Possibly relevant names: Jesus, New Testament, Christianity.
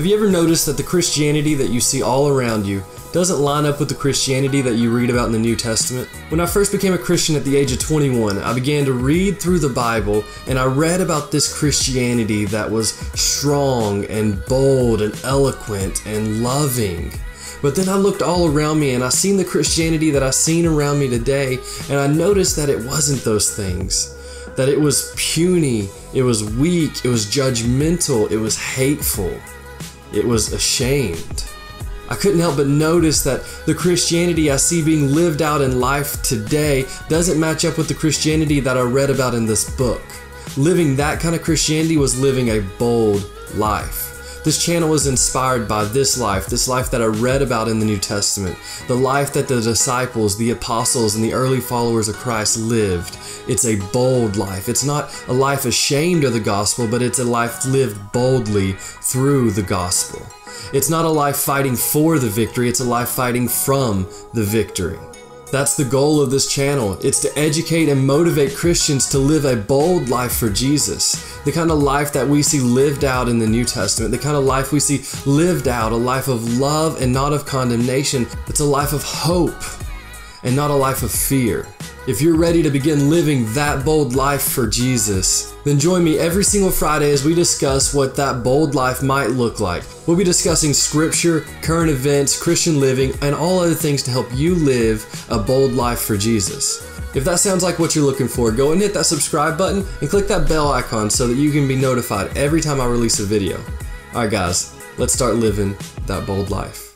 Have you ever noticed that the Christianity that you see all around you doesn't line up with the Christianity that you read about in the New Testament? When I first became a Christian at the age of 21, I began to read through the Bible, and I read about this Christianity that was strong and bold and eloquent and loving. But then I looked all around me and I seen the Christianity that I seen around me today, and I noticed that it wasn't those things. That it was puny, it was weak, it was judgmental, it was hateful, it was ashamed. I couldn't help but notice that the Christianity I see being lived out in life today doesn't match up with the Christianity that I read about in this book. Living that kind of Christianity was living a bold life. This channel was inspired by this life that I read about in the New Testament, the life that the disciples, the apostles, and the early followers of Christ lived. It's a bold life. It's not a life ashamed of the gospel, but it's a life lived boldly through the gospel. It's not a life fighting for the victory, it's a life fighting from the victory. That's the goal of this channel. It's to educate and motivate Christians to live a bold life for Jesus. The kind of life that we see lived out in the New Testament, the kind of life we see lived out, a life of love and not of condemnation. It's a life of hope and not a life of fear. If you're ready to begin living that bold life for Jesus, then join me every single Friday as we discuss what that bold life might look like. We'll be discussing scripture, current events, Christian living, and all other things to help you live a bold life for Jesus. If that sounds like what you're looking for, go and hit that subscribe button and click that bell icon so that you can be notified every time I release a video. Alright guys, let's start living that bold life.